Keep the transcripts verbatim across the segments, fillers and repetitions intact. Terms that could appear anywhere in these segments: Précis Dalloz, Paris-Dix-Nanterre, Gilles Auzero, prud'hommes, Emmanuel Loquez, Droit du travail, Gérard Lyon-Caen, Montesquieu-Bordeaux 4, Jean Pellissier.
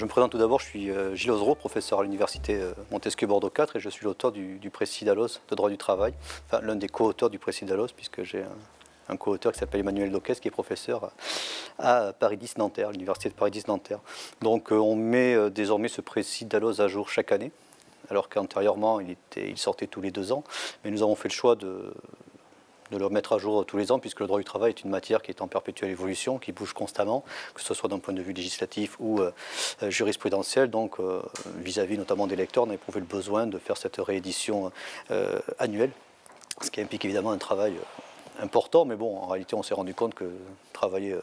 Je me présente tout d'abord, je suis Gilles Auzero, professeur à l'université Montesquieu-Bordeaux quatre et je suis l'auteur du, du Précis Dalloz de Droit du travail, enfin l'un des co-auteurs du Précis Dalloz puisque j'ai un, un co-auteur qui s'appelle Emmanuel Loquez qui est professeur à Paris-Dix-Nanterre, l'université de Paris-Dix-Nanterre. Donc on met désormais ce Précis Dalloz à jour chaque année, alors qu'antérieurement il, il sortait tous les deux ans, mais nous avons fait le choix de... de le remettre à jour tous les ans, puisque le droit du travail est une matière qui est en perpétuelle évolution, qui bouge constamment, que ce soit d'un point de vue législatif ou euh, jurisprudentiel. Donc, vis-à-vis euh, -vis notamment des lecteurs, on a éprouvé le besoin de faire cette réédition euh, annuelle, ce qui implique évidemment un travail euh, important. Mais bon, en réalité, on s'est rendu compte que travailler euh,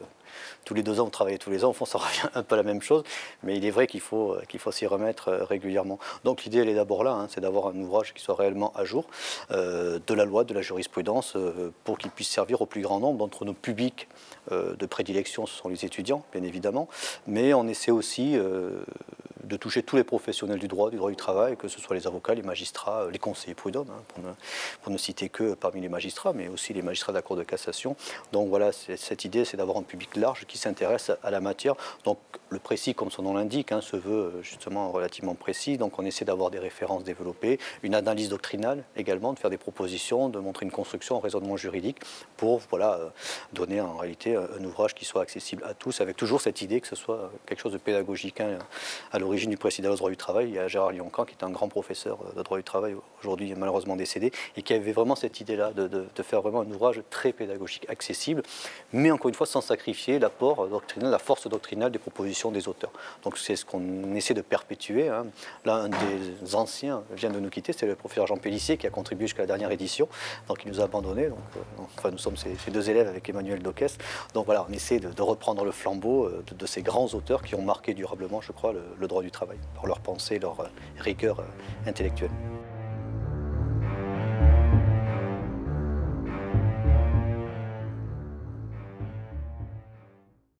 tous les deux ans, ou travailler tous les ans, au fond, ça revient un peu à la même chose. Mais il est vrai qu'il faut, euh, qu'il faut s'y remettre euh, régulièrement. Donc, l'idée, elle est d'abord là, hein, c'est d'avoir un ouvrage qui soit réellement à jour, euh, de la loi, de la jurisprudence, euh, pour qu'il puisse servir au plus grand nombre d'entre nos publics euh, de prédilection. Ce sont les étudiants, bien évidemment. Mais on essaie aussi euh, de toucher tous les professionnels du droit, du droit du travail, que ce soit les avocats, les magistrats, les conseillers prud'hommes, hein, pour, ne, pour ne citer que parmi les magistrats, mais aussi les magistrats de la Cour de cassation. Donc, voilà, cette idée, c'est d'avoir un public large qui s'intéresse à la matière. Donc le précis, comme son nom l'indique, hein, se veut justement relativement précis. Donc on essaie d'avoir des références développées, une analyse doctrinale également, de faire des propositions, de montrer une construction, un raisonnement juridique pour voilà, donner en réalité un ouvrage qui soit accessible à tous, avec toujours cette idée que ce soit quelque chose de pédagogique. Hein. À l'origine du Précis Dalloz droit du travail, il y a Gérard Lyon-Caen qui est un grand professeur de droit du travail, aujourd'hui malheureusement décédé, et qui avait vraiment cette idée-là de, de, de faire vraiment un ouvrage très pédagogique, accessible, mais encore une fois sans sacrifier l'apport doctrinal, la force doctrinale des propositions des auteurs. Donc c'est ce qu'on essaie de perpétuer. Hein. Là, un des anciens vient de nous quitter, c'est le professeur Jean Pellissier qui a contribué jusqu'à la dernière édition, donc il nous a abandonnés. Donc, euh, enfin, nous sommes ces, ces deux élèves avec Emmanuel Loquez. Donc voilà, on essaie de, de reprendre le flambeau euh, de, de ces grands auteurs qui ont marqué durablement, je crois, le, le droit du travail, par leur pensée, leur euh, rigueur euh, intellectuelle.